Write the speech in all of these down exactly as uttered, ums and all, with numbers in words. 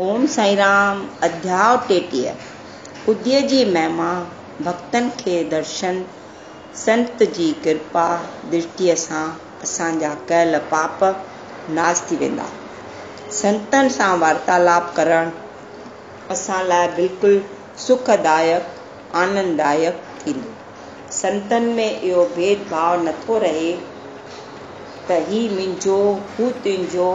ओम साईराम अध्याय टेटीह उदय जी महिमा भक्तन के दर्शन संत जी कृपा दृष्टि सां असांजा कयल पाप नाश थी वेंदा। संतन सां वार्तालाप करण असां लाइ बिल्कुल सुखदायक आनंददायक थींदो। संतन में इहो भेदभाव नथो रहे त ही मुंहिंजो हू तुंहिंजो।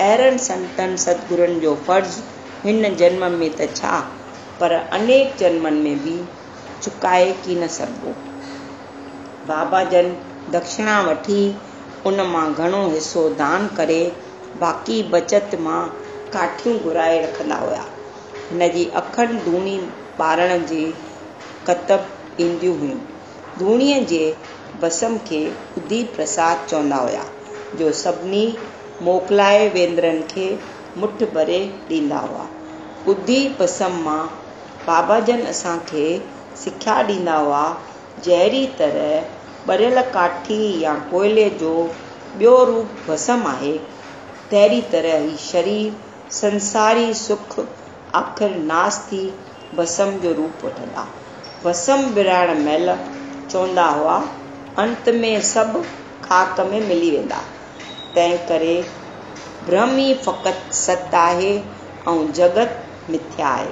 अहिड़नि संतन सतगुरुनि जो फर्ज़ हिन जन्म में त छा पर अनेक जन्मनि में बि चुकाए की न सघिबो। बाबा जन दक्षिणा वठी उन मां घणो हिसो दान करे बाक़ी बचत मां काठियूं घुराए रखंदा हुआ। हिन जी अखंड धूणी ॿारण जे कतब ईंदियूं हुयूं। धूणीअ जे बसम खे उदी प्रसाद चवंदा हुआ जो सभिनी मोकिलाए वेंदड़नि खे मुठ भरे ॾींदा हुआ। उदी बसम मां बाबा जन असांखे सिख्या ॾींदा हुआ। जहिड़ी तरह ॿरियल काठी या कोयले जो ॿियो रूप बसम आहे तहिड़ी तरह ही शरीर संसारी सुख आख़िर नाश थी बसम जो रूप वठंदा। बसम विराइण महिल चवंदा हुआ अंत में सभु खाक में मिली वेंदा। तंहिं करे ब्रह्म ई फ़क़ति सत आहे ऐं जगत मिथ्या आहे।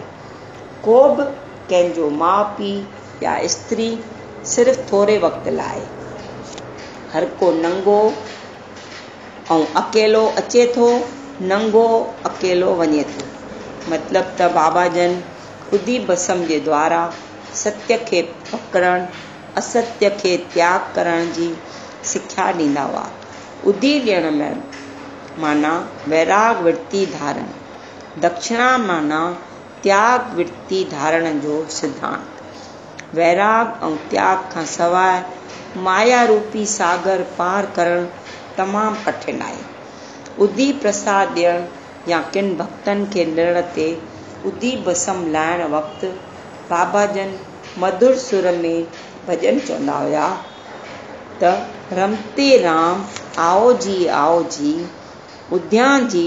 को बि कंहिंजो माउ पीउ या स्त्री सिर्फ़ु थोरे वक़्त लाइ। हर को नंगो ऐं अकेलो अचे थो, नंगो अकेलो वञे थो। मतिलबु त बाबा जन ख़ुदि बसम जे द्वारा सत्य खे पकड़णु असत्य के त्याग करण जी सिख्या ॾींदा हुआ। उदी ॾियण में माना वैराग वृत्ति धारण, दक्षिणा माना त्याग वृत्ति धारण जो सिद्धांत। वैराग ऐं त्याग खां सवाइ माया रूपी सागर पार करणु तमामु कठिन आहे। उदी प्रसाद ॾियणु या किन भक्तनि खे निरण ते उदी बसम लाहिण वक़्तु बाबा जन मधुर सुर में भजन चवंदा हुआ त रमते राम आओ जी आओ जी उद्या जी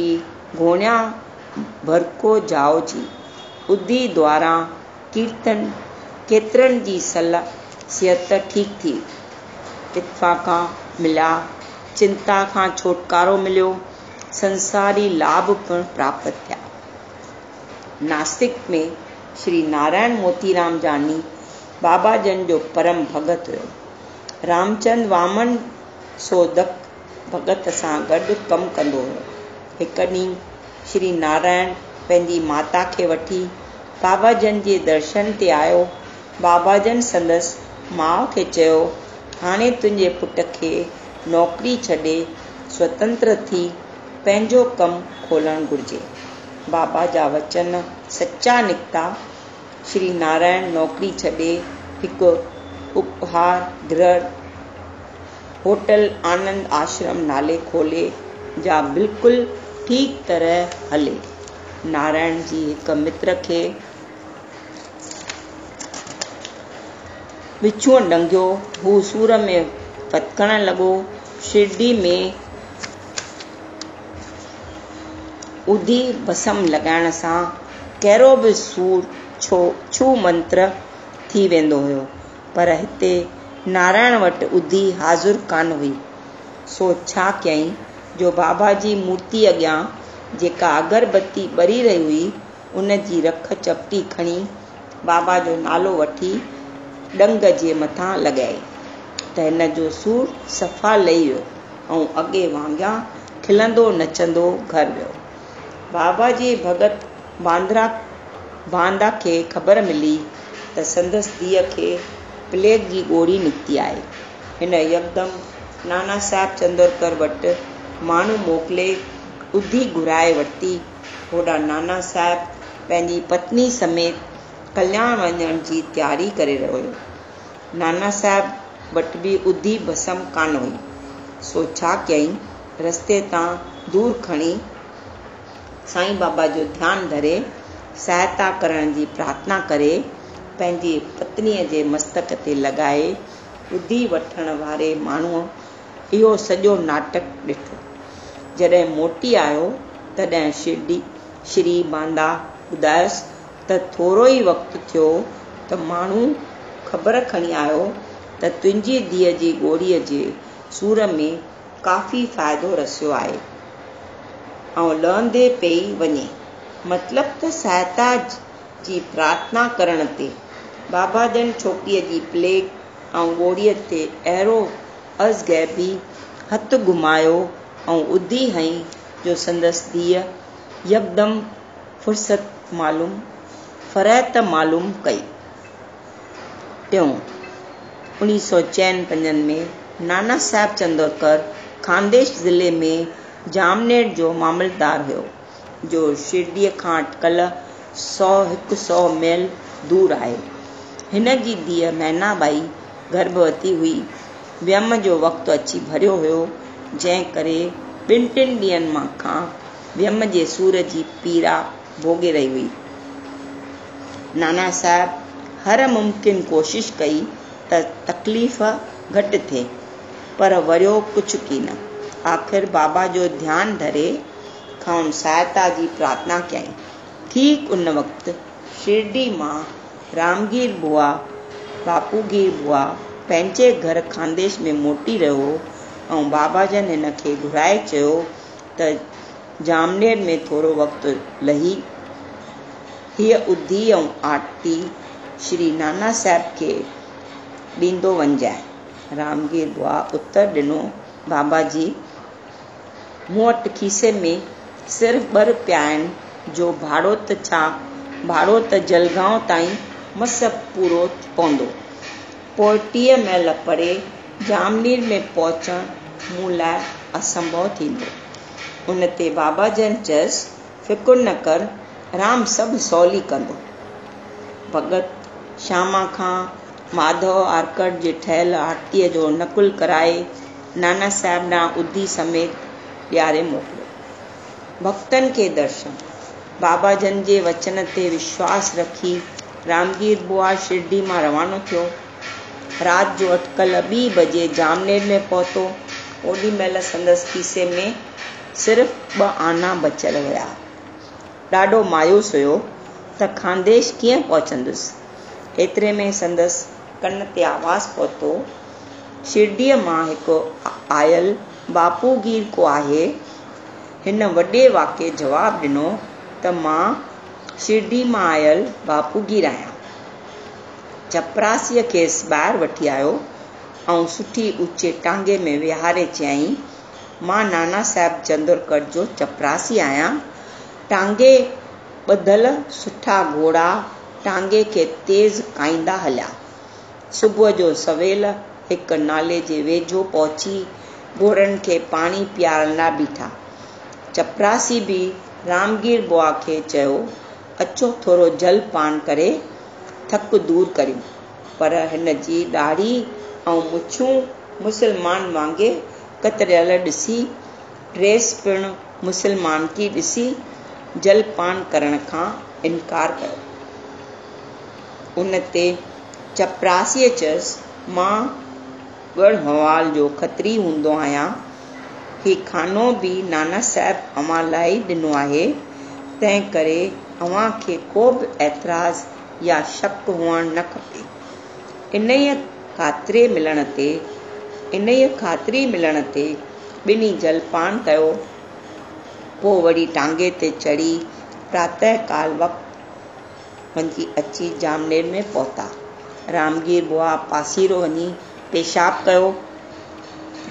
घोणिया भरको जाओ जी। उदी द्वारा कीर्तन केतरनि जी सल सिहत ठीक थी। इत्फाक़ा मिला, चिंता खां छुटकारो मिलियो, संसारी लाभ पिणु प्राप्त थिया। नासिक में श्री नारायण मोतीराम जानी बाबा जन जो परम भगत हुयो। रामचंद वामन सोदक भगत सां गॾु कमु कंदो हुयो। हिकु ॾींहुं श्री नारायण पंहिंजी माता खे वठी बाबा जन जे दर्शन ते आयो। बाबा जन संदसि माउ खे चयो, हाणे तुंहिंजे पुट खे नौकरी छॾे स्वतंत्र थी पंहिंजो कमु खोलणु घुर्जे। बाबा जा वचन सच्चा निकिता। श्री नारायण नौकरी छॾे हिकु उपहार गृह होटल आनंद आश्रम नाले खोले जा बिल्कुलु ठीक तरह हले। नारायण जी हिकु मित्र खे विछूं डंगियो, हू सूर में फतकण लॻो। शिरडी में उदी बसम लॻाइण सां कहिड़ो बि सूर छो छू मंत्र थी वेंदो हुयो, पर हिते नारायण वटि उदी हाज़ुर कान हुई। सो छा कयईं जो बाबा जी मूर्ति अॻियां जेका अगरबत्ती ॿरी रही हुई उन जी रख चपटी खणी बाबा जो नालो वठी डंग जे मथां लॻाई त हिन जो सूर सफ़ा लही वियो ऐं अॻे वांगियां खिलंदो नचंदो घर वियो। बाबा जे भगत बांद्रा बांदा खे ख़बर मिली त संदसि धीअ खे प्लेग जी गोरी निकिती आहे। हिन यकदमि नाना साहिब चंदरकर वटि माण्हू मोकिले उधी घुराए वरिती। होॾां नाना साहिब पंहिंजी पत्नी समेत कल्याण वञण जी तयारी करे रहियो हुयो। नाना साहिब वटि बि उधी बसम कान हुई। सो छा कयईं, रस्ते तां दूर खणी साईं बाबा जो ध्यानु धरे सहायता करण जी प्रार्थना करे पंहिंजी पत्नीअ जे मस्तक ते लॻाए उधी वठण वारे माण्हूअ इहो सॼो नाटक ॾिठो। जॾहिं मोटी आयो तॾहिं शिरडी श्री बांदा ॿुधायसि त थोरो ई वक़्तु थियो त माण्हू ख़बर खणी आयो त तुंहिंजी धीअ जी गोरीअ जे सूर में काफ़ी फ़ाइदो रसियो आहे ऐं लहंदे पई वञे। मतिलबु त सहायता जी प्रार्थना करण ते बाबा जन छोकिरीअ जी प्लेग ऐं गोरीअ ते अहिड़ो अज़गैबी हथु घुमायो ऐं उधी हईं जो संदसि धीअ यकदम फुर्सत मालूम फ़रहत मालूम कई। टियों उन्नीस सौ चौरानवे में नाना साहब चंदोरकर खानदेश ज़िले में जामनेर जो मामलदार हुयो जो शिरडीअ खां अटकल सौ हिकु सौ मील दूर आहे। हिन जी धीअ मैनाबाई गर्भवती हुई। वियम जो वक़्तु अची भरियो हुयो जंहिं करे ॿिनि टिनि ॾींहंनि मां खां वियम जे सूर जी पीड़ा भोगे रही हुई। नाना साहब हर मुमकिन कोशिश कई त तकलीफ़ घटि थिए पर वरियो कुझु की न। आख़िर बाबा जो ध्यानु धरे खां सहायता जी प्रार्थना कयईं। ठीक उन वक़्तु शिरडी मां रामगीर बुआ बापूगीर बुआ पंहिंजे घर खानदेश में मोटी रहियो ऐं बाबा जन हिन खे घुराए चयो त जामनेर में थोरो वक़्तु लही हीअ उधी ऐं आरती श्री नाना साहिब खे ॾींदो वञिजाए। रामगीर बुआ उत्तर ॾिनो, बाबा जी मूं वटि खीसे में सिर्फ़ ॿ रुपिया आहिनि जो भाड़ो त छा भाड़ो त जलगांव ताईं मस पूरो पवंदो। पोइ टीह महिल परे जामनेर में पहुचणु मूं लाइ असंभव थींदो। उन ते बाबा जन चयसि, फ़िकुर न कर राम सभु सवली कंदो। भगत शामा खां माधव आरकट जे ठहियल आरतीअ जो नकुल कराए नाना साहिब ॾांहुं उधी समेत ॾियारे मोकिलियो। भक्तनि खे दर्शन बाबा जन जे वचन ते विश्वास रखी रामगीर बुआ शिरडी मां रवानो थियो। राति जो अटकल ॿी बजे जामनेर में पहुतो। ओॾी महिल संदसि खीसे में सिर्फ़ ॿ आना बचियल हुया। ॾाढो मायूस हुयो त खानदेश कीअं पहुचंदुसि। एतिरे में संदसि कन ते आवाज़ु पहुतो, शिरडीअ मां हिकु आयल बापूगीर को आहे। हिन वॾे वाके जवाबु ॾिनो त मां शिरडी मां आयल बापूगीर आहियां। चपरासीअ खेसि ॿाहिरि वठी आयो ऐं सुठी ऊचे टांगे में विहारे चयईं, मां नाना साहिब चंदोरकर जो चपरासी आहियां। टांगे ॿधल सुठा घोड़ा टांगे खे तेज़ काईंदा हलिया। सुबुह जो सवेल हिकु नाले जे वेझो पहुची घोड़नि खे पाणी पीआरण लाइ बीठा। चपरासी बि रामगीर बुआ खे चयो, अचो थोरो जल पान करे थक दूर करियूं। पर हिन जी ॾाढ़ी ऐं मुछूं मुसलमान वांगुरु कतरियल ॾिसी ड्रेस पिणु मुसलमान की ॾिसी जलपान करण खां इनकार कयो। उन ते चपरासीअ चयसि, मां ॻण हवाल जो खतरी हूंदो आहियां। ही खानो बि नाना साहिब अव्हां लाइ ॾिनो आहे, तंहिं करे अव्हां खे को बि एतराज़ या शक हुअणु न खपे। इन्हीअ खातिरे मिलण ते इन्हीअ खातिरी मिलण ते ॿिन्ही जलपान कयो। पोइ वरी टांगे ते चढ़ी प्रातःकाल वक़्तु वञी अची जामनेर में पहुता। रामगीर बुआ पासीरो वञी पेशाब कयो।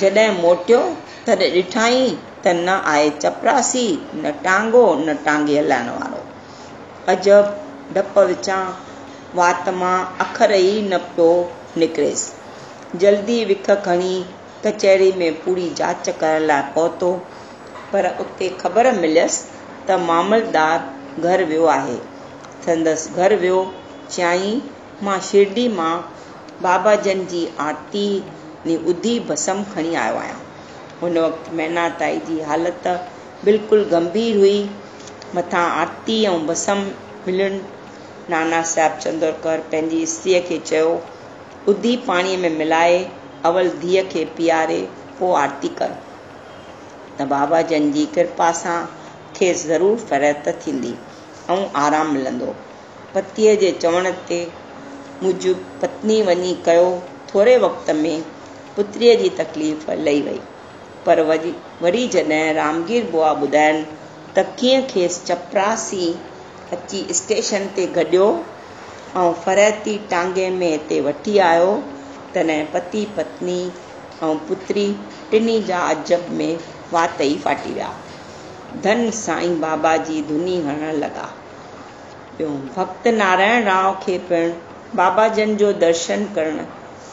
जॾहिं मोटियो तॾहिं ॾिठाई त न आहे चपरासी, न टांगो, न टांगे हलाइण वारो। अजब डप विचां वात मां अखर ई न पियो निकिरेसि। जल्दी विख खणी कचहरी में पूरी जांच करण लाइ पहुतो, पर उते ख़बर मिलियसि त मामलदार घर वियो आहे। संदसि घर वियो, चयाईं, मां शिरडी मां बाबा जन जी आरती ने उधी भसम खणी आयो आहियां। हुन वक़्तु मैना ताई जी हालति बिल्कुलु गंभीर हुई। मथां आरती ऐं भसम मिलण नाना साहिब चंदोरकर पंहिंजी स्त्रीअ खे चयो, उधी पाणीअ में मिलाए अवल धीअ खे पीआरे पोइ आरती कर। त बाबा जन जी कृपा सां खे ज़रूर फ़रायत थींदी ऐं आराम मिलंदो। पतीअ जे चवण ते मुजिब पत्नी वञी कयो। थोरे वक़्त में पुत्रीअ जी तकलीफ़ लही वई, पर वरी वरी जॾहिं रामगीर बुआ ॿुधाइनि त कीअं खेसि चपरासी अची स्टेशन ते गॾियो ऐं फ़रायती टांगे में हिते वठी आयो, तॾहिं पति पत्नी ऐं पुत्री टिनी जा अजब में वातई फाटी विया। धन साईं बाबा जी धुनी हणण लॻा। ॿियों भक्त नारायण राव खे पिणु बाबाजन जो दर्शन करण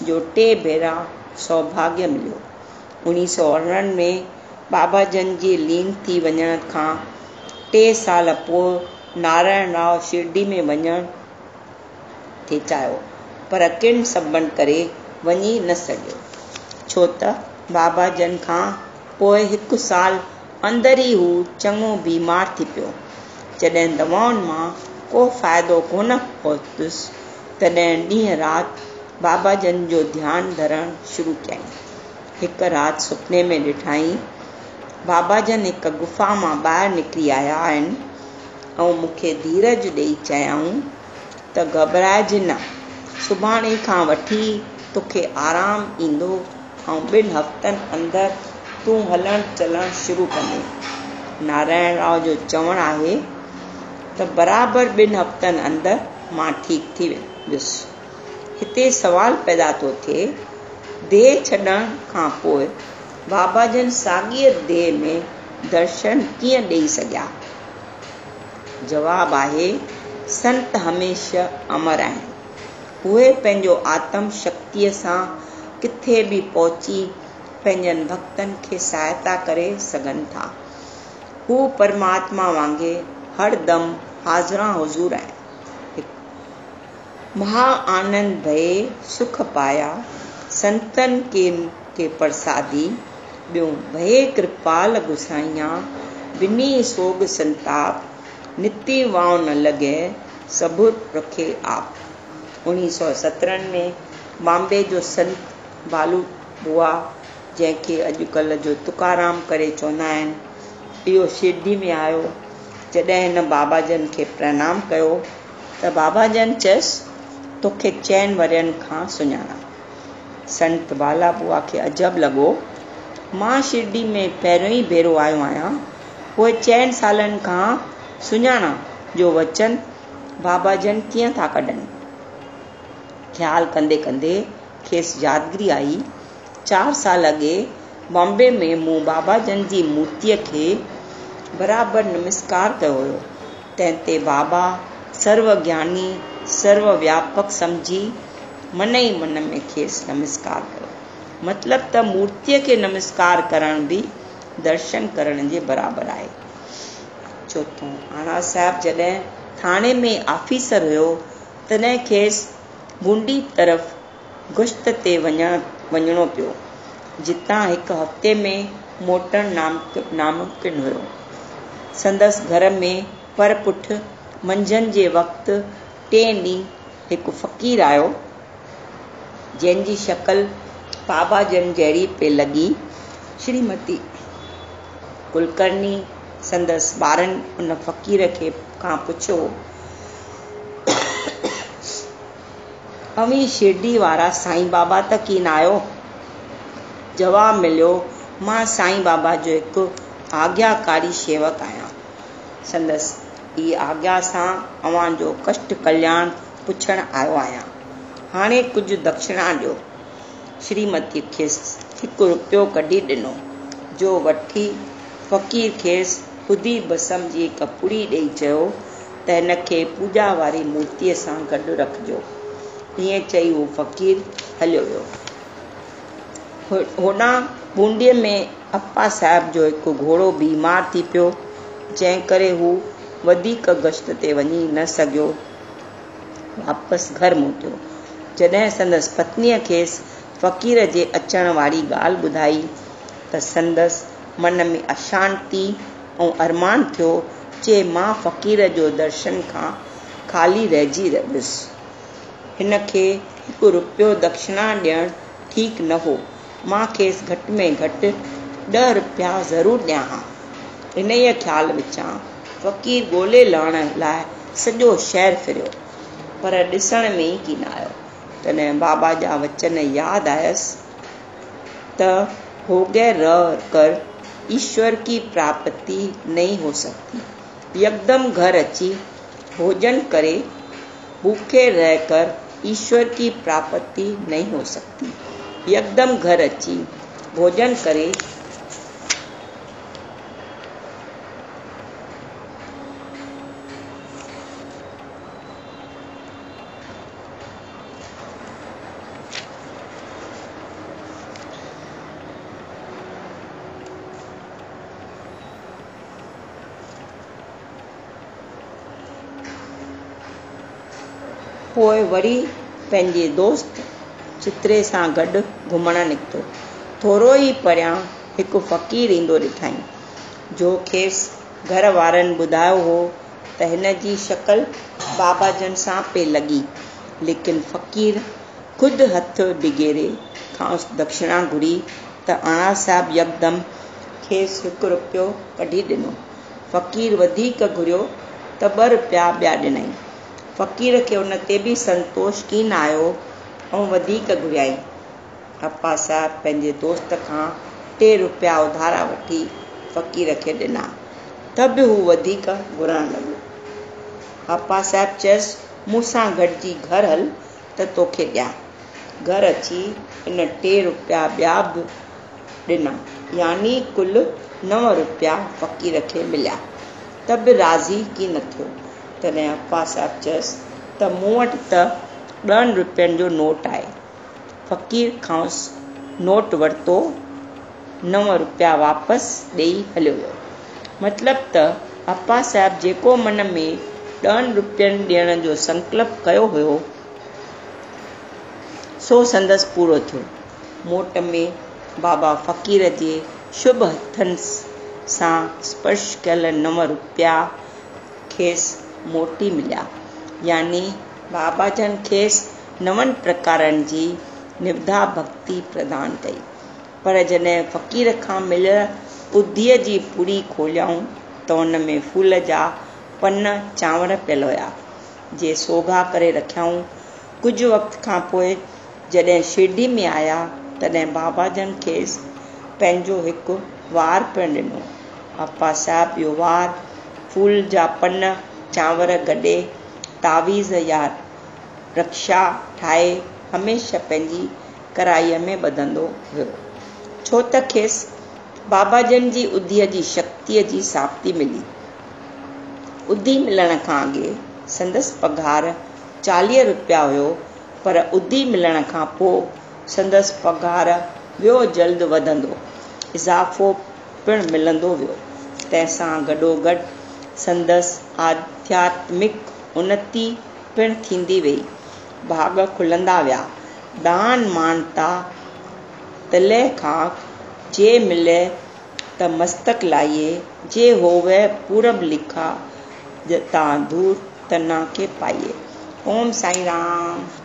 जो टे भेरा सौभाग्य मिलियो। उणिवीह सौ अरिड़हनि में बाबाजन जी लीन थी वञण खां टे साल पोइ नारायण राव शिरडी में वञण थे चाहियो, पर किन सबनि करे वञी न सघियो, छो त बाबाजन खां पोइ हिकु साल अंदर ई हू चङो बीमार थी पियो। जॾहिं दवाउनि मां को फ़ाइदो कोन पहुतुसि, तॾहिं ॾींहुं राति बाबाजन जो ध्यानु धरणु शुरू कयईं। हिकु राति सुपने में ॾिठाई बाबाजन हिकु गुफ़ा मां ॿाहिरि निकिरी आया आहिनि ऐं मूंखे धीरज ॾेई चयाऊं त घबराइज न, सुभाणे खां वठी तोखे आराम ईंदो ऐं ॿिनि हफ़्तनि अंदरि तूं हलणु चलणु शुरू कंदे। नारायण राव जो चवणु आहे त बराबरि ॿिनि हफ़्तनि अंदरि मां ठीकु थी वियुसि। हिते सुवालु पैदा थो थिए, देह छॾण खां पोइ बाबाजन साॻीअ देह में दर्शन कीअं ॾेई सघिया? जवाबु आहे, संत हमेशह अमर आहिनि। उहे पंहिंजो आत्म शक्तिअ सां किथे बि पहुची पंहिंजनि भक्तनि खे सहायता करे सघनि था। हू परमात्मा वांगुरु हर दम हाज़िरा हुज़ूर आहिनि। महा आनंद भए सुख पाया, संतन के, के प्रसादी। ॿियों भए कृपाल गुसाइया, बिनी सोग संताप। निति वांव न लॻे, सबुर रखे आप। उणिवीह सौ सतरहनि में बॉम्बे जो संत बालू बुआ, जंहिंखे अॼुकल्ह जो तुकाराम करे चवंदा आहिनि, इहो शिरडी में आयो। जॾहिं हिन बाबाजन खे प्रणाम कयो त बाबाजन चयसि, तोखे चइनि वरनि खां सुञाणा। संत बाला बुआ खे अजब लॻो, मां शिरडी में पहिरियों ई भेरो आयो आहियां, पोइ चइनि सालनि खां सुञाणा जो वचन बाबाजन कीअं था कढनि। ख़्यालु कंदे कंदे खेसि यादगिरी आई, चार साल अॻे बॉम्बे में मूं बाबाजन जी मूर्तीअ खे बराबरि नमस्कार कयो हुयो। तंहिं ते बाबा सर्वज्ञानी सर्वव्यापक सम्झी मन ई मन में खेसि नमस्कार कयो। मतिलबु त मूर्तीअ खे नमस्कार करण बि दर्शन करण जे बराबरि आहे। चोथों, आणा साहिब जॾहिं थाणे में ऑफिसर हुयो तॾहिं खेसि बूंदी तरफ़ गुश्त ते वञणु वञिणो पियो, जितां हिकु हफ़्ते में मोटण नाम नामुमकिन हुयो। संदसि घर में पर पुठ मंझंदि जे वक़्तु टे ॾींहं हिकु फ़क़ीर आयो, जंहिंजी शकल बाबाजन जहिड़ी पे लॻी। श्रीमती कुलकर्णी संदसि ॿारनि उन फ़क़ीर खे खां पुछियो, अवी शिरडी वारा साईं बाबा त कीन आयो? जवाब मिलियो, मां साईं बाबा जो हिकु आज्ञाकारी शेवक आहियां। संदसि ई आज्ञा सां अव्हां जो कष्ट कल्याण पुछण आयो आहियां। हाणे कुझु दक्षिणा ॾियो। श्रीमती खेसि हिकु रुपियो कढी ॾिनो, जो वठी फ़क़ीर खेसि ख़ुदि बसम जी कपुड़ी ॾेई चयो त हिन खे पूॼा वारी मूर्तीअ सां गॾु रखिजो। हीअं चई उहो फ़क़ीर हलियो वियो। हो होॾां बूंदीअ में अपा साहिब जो हिकु घोड़ो बीमार थी पियो, जंहिं करे हू वधीक गश्त ते वञी न सघियो। वापसि घर मोटियो। जॾहिं संदसि पत्नीअ खेसि फ़क़ीर जे अचण वारी ॻाल्हि ॿुधाई त संदसि मन में अशांती ऐं अरमान थियो, चए मां फ़क़ीर जो दर्शन खां खाली रहिजी वियुसि। हिन खे हिकु रुपियो दक्षिणा ॾियणु ठीकु न हो, मां खेसि घटि में घटि ॾह रुपिया ज़रूरु ॾियां हा। इन ई ख़्याल विचां फ़क़ीर ॻोल्हे लहण लाइ सॼो शहर फिरियो, पर ॾिसण में ई कीन आयो। तॾहिं बाबा जा वचन यादि आयसि त हो गैर कर ईश्वर की प्राप्ति नहीं हो सकती। यकदम घर अची भोजन करे भूखे रहकर ईश्वर की प्राप्ति नहीं हो सकती। यकदम घर अची भोजन करे पोइ वरी पंहिंजे दोस्त चित्रे सां गॾु घुमणु निकितो। थोरो ई परियां हिकु फ़क़ीर ईंदो ॾिठई, जो खेसि घर वारनि ॿुधायो हो त हिन जी शकल बाबा जन सां पे लॻी, लेकिन फ़क़ीर ख़ुदि हथु डिघेरे खांसि दक्षिणा घुरी त अणा साहिब यकदमि खेसि हिकु रुपियो कढी ॾिनो। फ़क़ीर वधीक घुरियो त ॿ रुपिया ॿिया ॾिनई। फ़क़ीर खे उन ते बि संतोष कीन आयो ऐं वधीक घुराई। अप्पा साहिब पंहिंजे दोस्त खां टे रुपिया उधारा वठी फ़क़ीर खे ॾिना, त बि हू वधीक घुरण लॻो। अप्पा साहिब चयसि, मूंसां गॾिजी घर हल त तोखे ॾियां। घर अची इन टे रुपिया ॿिया बि ॾिना, यानी कुल नव रुपिया फ़क़ीर खे मिलिया, त बि राज़ी कीन थियो। तॾहिं अप्पा साहिब चयसि त मूं वटि त ॾहनि रुपियनि जो नोट आहे। फ़क़ीर खांसि नोट वरितो, नव रुपिया वापसि ॾेई हलियो वियो। मतिलब त अप्पा साहिब जेको मन में ॾहनि रुपियनि ॾियण जो संकल्प कयो हुयो, सो संदसि पूरो थियो। मोट में बाबा फ़क़ीर जे शुभ हथनि सां स्पर्श कयल नव रुपिया खेसि मोटी मिलिया, यानी बाबा जन खेसि नवनि प्रकारनि जी निविधा भक्ति प्रदान कई। पर जॾहिं फ़क़ीर खां मिलियल बुद्धीअ जी पूरी खोलियाऊं त हुन में फूल जा पन चांवर पियल हुया, जे सोघा करे रखियाऊं। कुझु वक़्त खां पोइ जॾहिं शिरडी में आया, तॾहिं बाबा जन खेसि पंहिंजो हिकु वार पिण ॾिनो। अप्पा साहिब इहो वार फूल जा पन चांवर गॾे तावीज़ या रक्षा ठाहे हमेशह पंहिंजी कराईअ में ॿधंदो हुयो, छो त खेसि बाबा जन जी उधीअ जी शक्तिअ जी साबिती मिली। उधी मिलण खां अॻे संदसि पघार चालीह रुपिया हुयो, पर उधी मिलण खां पोइ संदसि पघार ॿियो जल्द वधंदो, इज़ाफ़ो पिणु मिलंदो वियो। तंहिंसां गॾोगॾु संदसि आध्यात्मिक उन्नति पिणु थींदी वई। भाग खुलंदा विया। दान मानता तले खाक जे मिले त मस्तक लाइए, जे होवे पूरब लिखा जता दूर तना के पाइए। ओम साईं राम।